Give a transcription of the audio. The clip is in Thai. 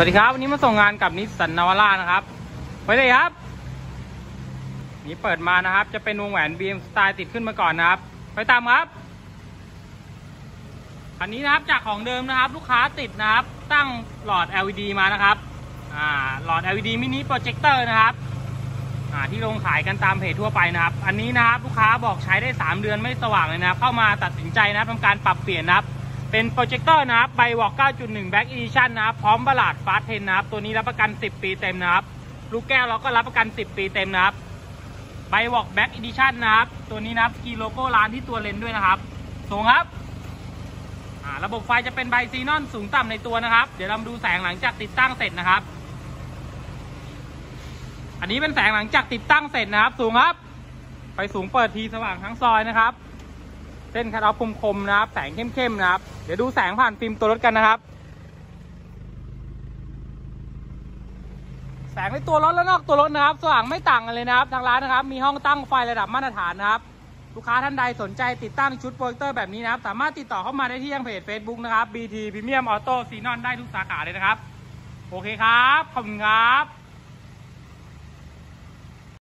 สวัสดีครับวันนี้มาส่งงานกับนิสสันนาวาร่านะครับไปเลยครับนี่เปิดมานะครับจะเป็นวงแหวนบีมสไตล์ติดขึ้นมาก่อนนะครับไปตามครับอันนี้นะครับจากของเดิมนะครับลูกค้าติดนะครับตั้งหลอด LED มานะครับหลอด LED มินิโปรเจคเตอร์นะครับที่ลงขายกันตามเพจทั่วไปนะครับอันนี้นะครับลูกค้าบอกใช้ได้3เดือนไม่สว่างเลยนะครับเข้ามาตัดสินใจนะทำการปรับเปลี่ยนนะครับเป็นโปรเจคเตอร์นะครับไบวอร์ 9.1 Black Edition นะครับพร้อมบลัดฟาสเทนนะครับตัวนี้รับประกัน10ปีเต็มนะครับลูกแก้วเราก็รับประกัน10ปีเต็มนะครับไบวอร์ Black Edition นะครับตัวนี้นะครับกีโลโก้ร้านที่ตัวเลนด้วยนะครับสูงครับระบบไฟจะเป็นไบซีนอนสูงต่ำในตัวนะครับเดี๋ยวเราดูแสงหลังจากติดตั้งเสร็จนะครับอันนี้เป็นแสงหลังจากติดตั้งเสร็จนะครับสูงครับไปสูงเปิดทีสว่างทั้งซอยนะครับเส้นคัดเอาปุ่มคมนะครับแสงเข้มๆนะครับเดี๋ยวดูแสงผ่านฟิล์มตัวรถกันนะครับแสงในตัวรถและนอกตัวรถนะครับสว่างไม่ต่างกันเลยนะครับทางร้านนะครับมีห้องตั้งไฟระดับมาตรฐานนะครับลูกค้าท่านใดสนใจติดตั้งชุดโปรเจคเตอร์แบบนี้นะครับสามารถติดต่อเข้ามาได้ที่ทางเพจ Facebook นะครับ BT Premium Auto Xenon ได้ทุกสาขาเลยนะครับโอเคครับขอบคุณครับ